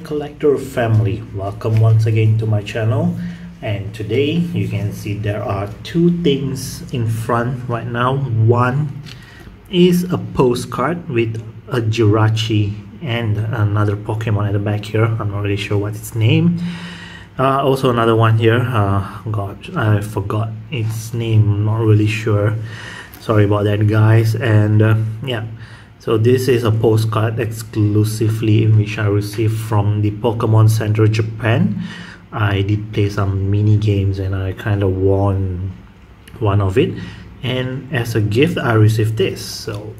my collector family, welcome once again to my channel. And today you can see there are two things in front right now. One is a postcard with a Jirachi and another Pokemon at the back here. I'm not really sure what its name. Also another one here, god, I forgot its name, not really sure, sorry about that guys. And yeah, so this is a postcard exclusively which I received from the Pokemon Center Japan. I did play some mini games and I kind of won one of it, and as a gift I received this. So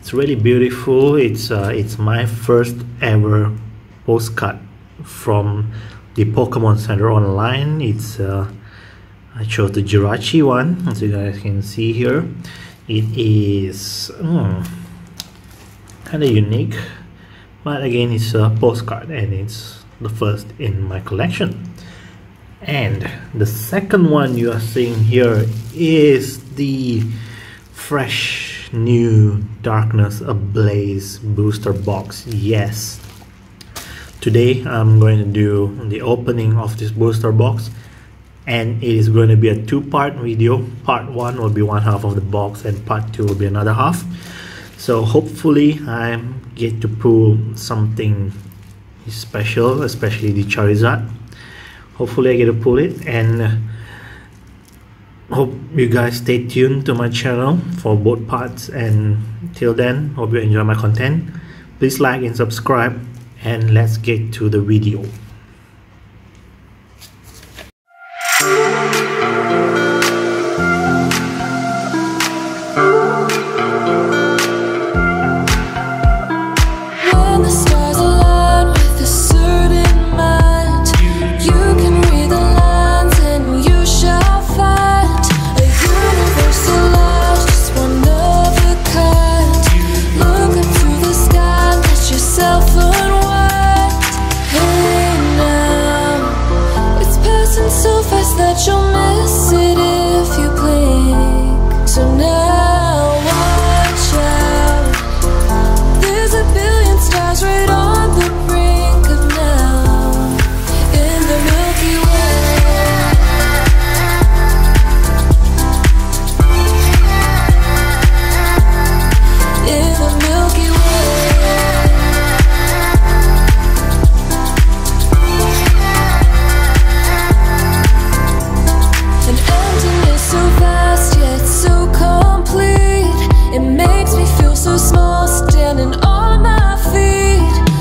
it's really beautiful. It's my first ever postcard from the Pokemon Center online. It's I chose the Jirachi one, as you guys can see here. It is kind of unique, but again it's a postcard and it's the first in my collection. And the second one you are seeing here is the fresh new Darkness Ablaze booster box. Yes, today I'm going to do the opening of this booster box, and it is going to be a two-part video. Part one will be one half of the box and part two will be another half. So hopefully I get to pull something special, especially the Charizard. Hopefully I get to pull it, and hope you guys stay tuned to my channel for both parts. And till then, hope you enjoy my content. Please like and subscribe, and let's get to the video. It makes me feel so small, standing on my feet.